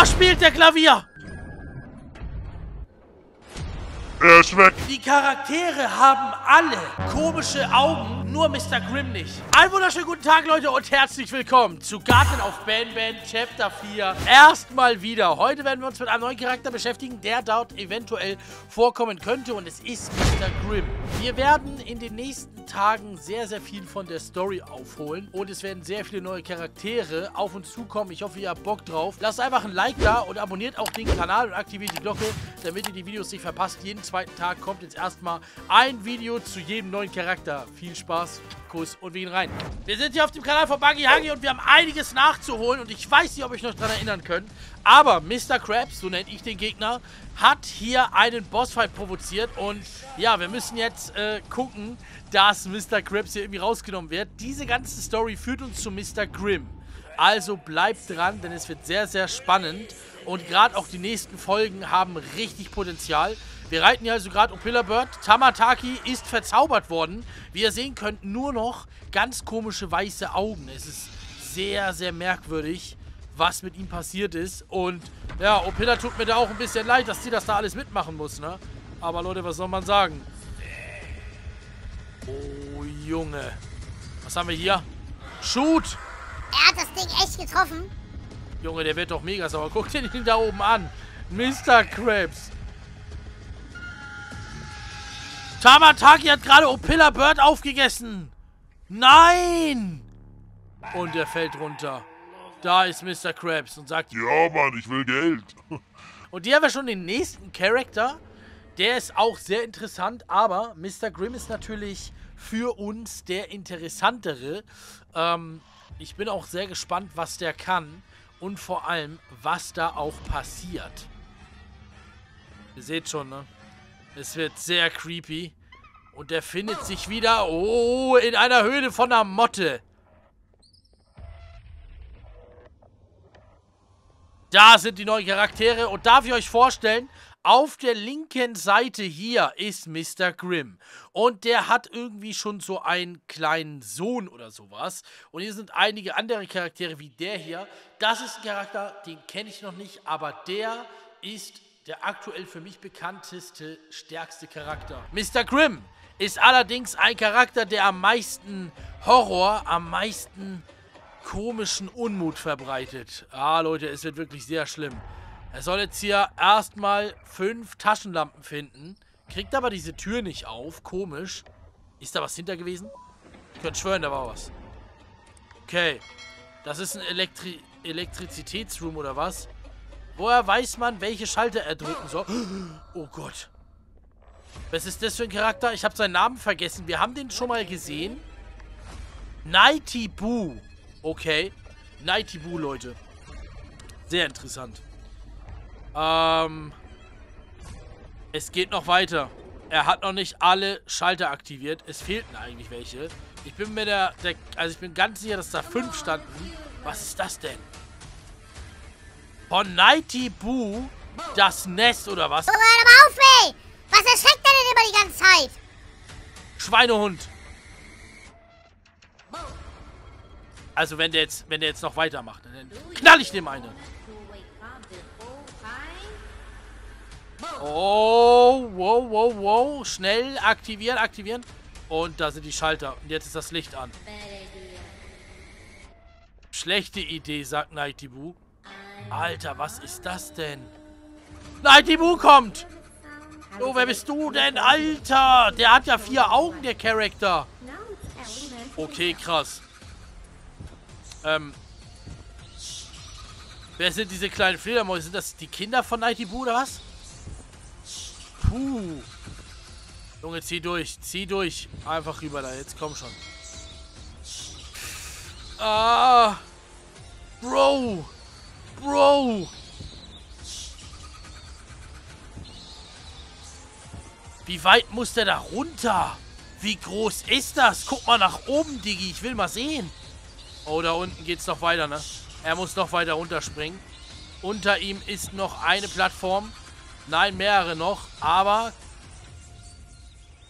Da spielt der Klavier! Er ist weg. Die Charaktere haben alle komische Augen, nur Mr. Grimm nicht. Einen wunderschönen guten Tag, Leute, und herzlich willkommen zu Garten of Banban Chapter 4. Erstmal wieder. Heute werden wir uns mit einem neuen Charakter beschäftigen, der dort eventuell vorkommen könnte, und es ist Mr. Grimm. Wir werden in den nächsten Tagen sehr, sehr viel von der Story aufholen und es werden sehr viele neue Charaktere auf uns zukommen. Ich hoffe, ihr habt Bock drauf. Lasst einfach ein Like da und abonniert auch den Kanal und aktiviert die Glocke, damit ihr die Videos nicht verpasst. Jeden zweiten Tag kommt jetzt erstmal ein Video zu jedem neuen Charakter. Viel Spaß, Kuss und wir gehen rein. Wir sind hier auf dem Kanal von BuggyHuggy und wir haben einiges nachzuholen und ich weiß nicht, ob ich noch daran erinnern könnt, aber Mr. Krabs, so nenne ich den Gegner, hat hier einen Bossfight provoziert und ja, wir müssen jetzt gucken, dass Mr. Krabs hier irgendwie rausgenommen wird. Diese ganze Story führt uns zu Mr. Grimm. Also bleibt dran, denn es wird sehr, sehr spannend. Und gerade auch die nächsten Folgen haben richtig Potenzial. Wir reiten hier also gerade Opila Bird. Tamataki ist verzaubert worden. Wie ihr sehen könnt, nur noch ganz komische weiße Augen. Es ist sehr, sehr merkwürdig, was mit ihm passiert ist. Und ja, Opila tut mir da auch ein bisschen leid, dass sie das da alles mitmachen muss, ne? Aber Leute, was soll man sagen? Oh, Junge. Was haben wir hier? Shoot! Er hat das Ding echt getroffen. Junge, der wird doch mega sauer. Guck dir den da oben an. Mr. Krabs. Tamataki hat gerade Opila Bird aufgegessen. Nein! Und er fällt runter. Da ist Mr. Krabs und sagt: Ja, Mann, ich will Geld. Und hier haben wir schon den nächsten Charakter. Der ist auch sehr interessant, aber Mr. Grimm ist natürlich für uns der interessantere. Ich bin auch sehr gespannt, was der kann und vor allem, was da auch passiert. Ihr seht schon, ne? Es wird sehr creepy. Und der findet sich wieder, oh, in einer Höhle von einer Motte. Da sind die neuen Charaktere und darf ich euch vorstellen, auf der linken Seite hier ist Mr. Grimm und der hat irgendwie schon so einen kleinen Sohn oder sowas und hier sind einige andere Charaktere wie der hier. Das ist ein Charakter, den kenne ich noch nicht, aber der ist der aktuell für mich bekannteste, stärkste Charakter. Mr. Grimm ist allerdings ein Charakter, der am meisten Horror, am meisten komischen Unmut verbreitet. Ah, Leute, es wird wirklich sehr schlimm. Er soll jetzt hier erstmal 5 Taschenlampen finden, kriegt aber diese Tür nicht auf. Komisch. Ist da was hinter gewesen? Ich könnte schwören, da war was. Okay. Das ist ein Elektrizitätsroom oder was? Woher weiß man, welche Schalter er drücken soll? Oh Gott. Was ist das für ein Charakter? Ich habe seinen Namen vergessen. Wir haben den schon mal gesehen. Nighty Boo. Okay. Nighty Boo, Leute. Sehr interessant. Es geht noch weiter. Er hat noch nicht alle Schalter aktiviert. Es fehlten eigentlich welche. Ich bin mir ich bin ganz sicher, dass da 5 standen. Was ist das denn? Von Nighty Boo das Nest oder was? Oh, hör mal auf, ey! Was erschreckt er denn immer die ganze Zeit? Schweinehund. Also wenn der jetzt noch weitermacht, dann knall ich dem eine. Oh, wow, wow, wow. Schnell aktivieren. Und da sind die Schalter. Und jetzt ist das Licht an. Schlechte Idee, sagt Nighty Boo. Alter, was ist das denn? Nighty Boo kommt! Oh, wer bist du denn? Alter, der hat ja 4 Augen, der Charakter. Okay, krass. Wer sind diese kleinen Fledermäuse? Sind das die Kinder von Nighty Boo oder was? Puh. Junge, zieh durch. Einfach rüber da, jetzt komm schon. Ah. Bro. Wie weit muss der da runter? Wie groß ist das? Guck mal nach oben, Diggi. Ich will mal sehen. Oh, da unten geht's noch weiter, ne? Er muss noch weiter runterspringen. Unter ihm ist noch eine Plattform. Nein, mehrere noch. Aber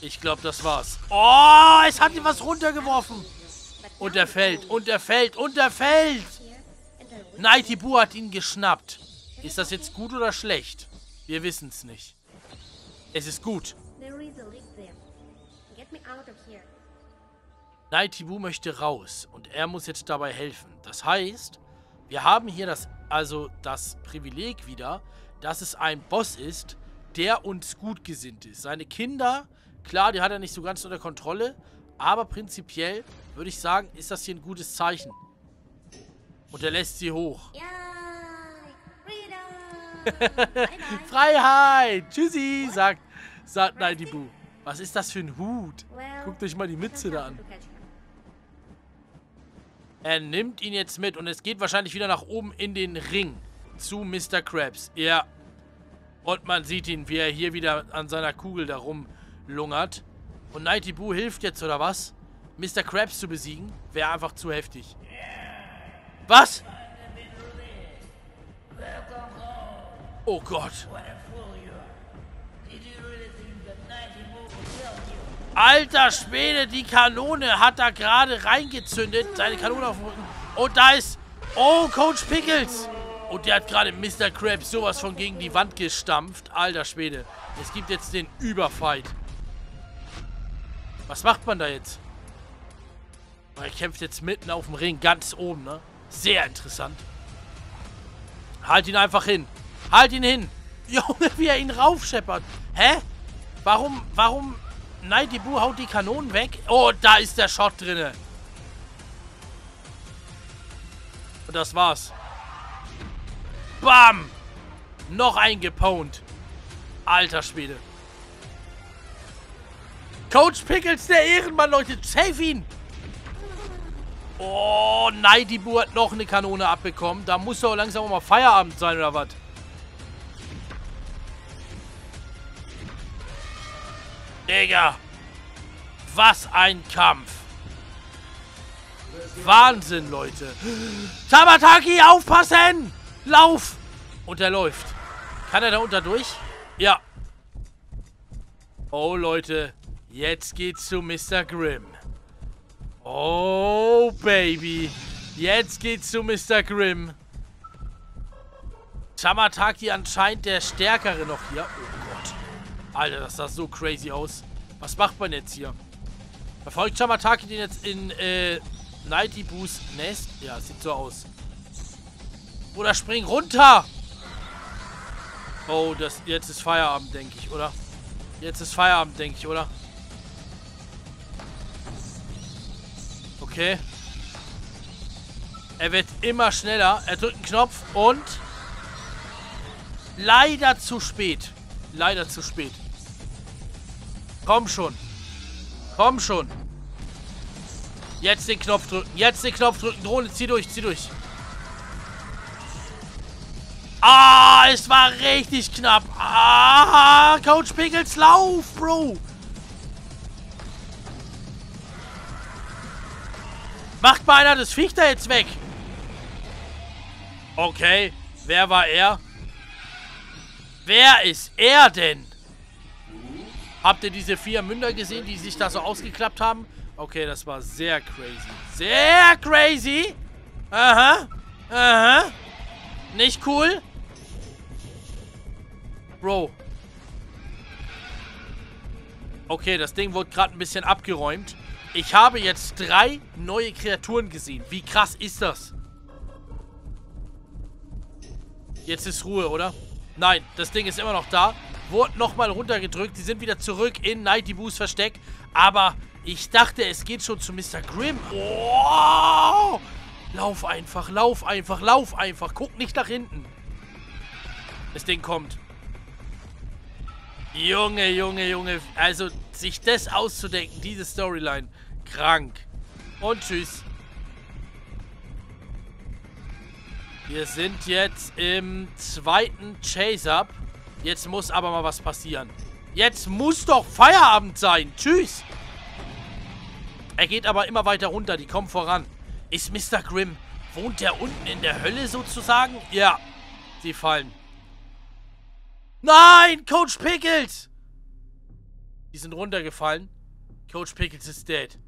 ich glaube, das war's. Oh, es hat ihm was runtergeworfen. Und er fällt. Nighty Boo hat ihn geschnappt. Ist das jetzt gut oder schlecht? Wir wissen es nicht. Es ist gut. Nighty Boo möchte raus und er muss jetzt dabei helfen. Das heißt, wir haben hier das Privileg wieder, dass es ein Boss ist, der uns gut gesinnt ist. Seine Kinder, klar, die hat er nicht so ganz unter Kontrolle, aber prinzipiell würde ich sagen, ist das hier ein gutes Zeichen. Und er lässt sie hoch. Ja, Freiheit! Tschüssi, sagt Nighty Boo. Was ist das für ein Hut? Guckt euch mal die Mütze da an. Er nimmt ihn jetzt mit und es geht wahrscheinlich wieder nach oben in den Ring zu Mr. Krabs. Ja. Und man sieht ihn, wie er hier wieder an seiner Kugel da rumlungert. Und Nighty Boo hilft jetzt, oder was? Mr. Krabs zu besiegen, wäre einfach zu heftig. Was? Oh Gott. Alter Schwede, die Kanone hat da gerade reingezündet. Seine Kanone auf dem Rücken. Und da ist... Oh, Coach Pickles. Und der hat gerade Mr. Krabs sowas von gegen die Wand gestampft. Alter Schwede. Es gibt jetzt den Überfight. Was macht man da jetzt? Er kämpft jetzt mitten auf dem Ring, ganz oben, ne? Sehr interessant. Halt ihn einfach hin. Halt ihn hin. Junge, wie er ihn raufscheppert. Hä? Warum... Nighty Boo haut die Kanonen weg. Oh, da ist der Shot drinne. Und das war's. Bam! Noch eingepont. Alter Schwede. Coach Pickles, der Ehrenmann, Leute. Save ihn! Oh, Nighty Boo hat noch eine Kanone abbekommen. Da muss doch langsam mal Feierabend sein, oder was? Digga, was ein Kampf. Wahnsinn, Leute. Tamataki, aufpassen! Lauf! Und er läuft. Kann er da unter durch? Ja. Oh, Leute. Jetzt geht's zu Mr. Grimm. Oh, Baby. Jetzt geht's zu Mr. Grimm. Shamataki anscheinend der Stärkere noch hier. Oh Gott. Alter, das sah so crazy aus. Was macht man jetzt hier? Verfolgt Shamataki den jetzt in Nighty Boos Nest? Ja, sieht so aus. Oder spring runter! Oh, jetzt ist Feierabend, denke ich, oder? Jetzt ist Feierabend, denke ich, oder? Okay. Er wird immer schneller. Er drückt einen Knopf und... Leider zu spät. Leider zu spät. Komm schon. Komm schon. Jetzt den Knopf drücken. Jetzt den Knopf drücken. Drohne, zieh durch, zieh durch. Ah, es war richtig knapp. Ah, Coach Pickles, lauf, Bro. Macht mal einer das Viech da jetzt weg. Okay, wer war er? Wer ist er denn? Habt ihr diese vier Münder gesehen, die sich da so ausgeklappt haben? Okay, das war sehr crazy. Sehr crazy! Aha. Aha. Nicht cool? Bro. Okay, das Ding wurde gerade ein bisschen abgeräumt. Ich habe jetzt 3 neue Kreaturen gesehen. Wie krass ist das? Jetzt ist Ruhe, oder? Nein, das Ding ist immer noch da. Wurde nochmal runtergedrückt. Die sind wieder zurück in Nighty Boos Versteck. Aber ich dachte, es geht schon zu Mr. Grimm. Oh! Lauf einfach, lauf einfach, lauf einfach. Guck nicht nach hinten. Das Ding kommt. Junge, Junge, Junge. Also, sich das auszudenken, diese Storyline. Krank. Und tschüss. Wir sind jetzt im 2. Chase-Up. Jetzt muss aber mal was passieren. Jetzt muss doch Feierabend sein. Tschüss. Er geht aber immer weiter runter. Die kommen voran. Ist Mr. Grimm, wohnt der unten in der Hölle sozusagen? Ja. Sie fallen. Nein, Coach Pickles. Die sind runtergefallen. Coach Pickles ist dead.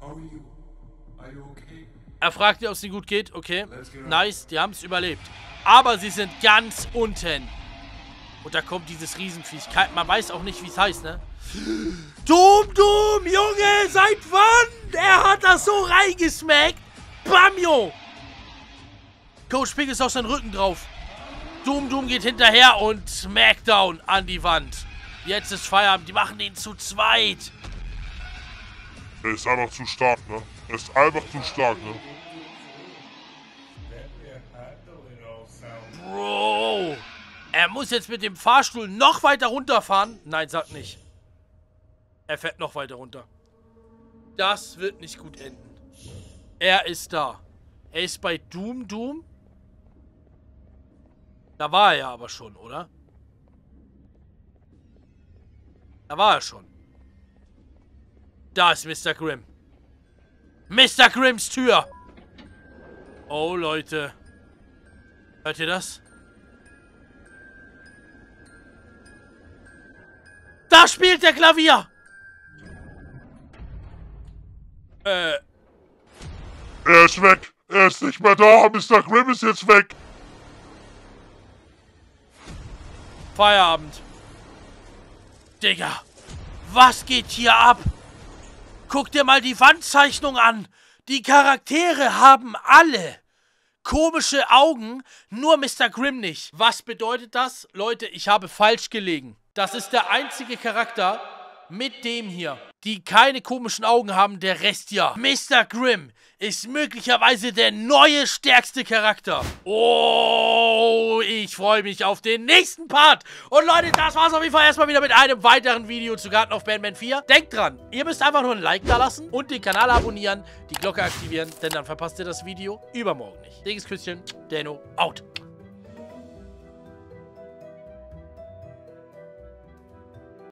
How are you? Are you okay? Er fragt, ob es ihnen gut geht. Okay. Nice. Die haben es überlebt. aber sie sind ganz unten. Und da kommt dieses Riesenviech. Man weiß auch nicht, wie es heißt, ne? Dum-Dum, Junge, seit wann? Er hat das so reingesmackt. Bamjo. Coach Pick ist auf seinen Rücken drauf. Dum-Dum geht hinterher und Smackdown an die Wand. Jetzt ist Feierabend. Die machen den zu zweit. Er ist einfach zu stark, ne? Er ist einfach zu stark, ne? Bro. Er muss jetzt mit dem Fahrstuhl noch weiter runterfahren. Nein, sagt nicht. Er fährt noch weiter runter. Das wird nicht gut enden. Er ist da. Er ist bei Dum-Dum. Da war er ja aber schon, oder? Da war er schon. Da ist Mr. Grimm. Mr. Grimms Tür. Oh, Leute. Hört ihr das? Da spielt der Klavier. Er ist weg. Er ist nicht mehr da. Mr. Grimm ist jetzt weg. Feierabend. Digga, was geht hier ab? Guck dir mal die Wandzeichnung an. Die Charaktere haben alle komische Augen, nur Mr. Grimm nicht. Was bedeutet das? Leute, ich habe falsch gelegen. Das ist der einzige Charakter mit dem hier, die keine komischen Augen haben, der Rest ja. Mr. Grimm ist möglicherweise der neue stärkste Charakter. Oh, ich freue mich auf den nächsten Part. Und Leute, das war's auf jeden Fall erstmal wieder mit einem weiteren Video zu Garten of Banban 4. Denkt dran, ihr müsst einfach nur ein Like da lassen und den Kanal abonnieren, die Glocke aktivieren, denn dann verpasst ihr das Video übermorgen nicht. Dickes Küsschen, Deno, out.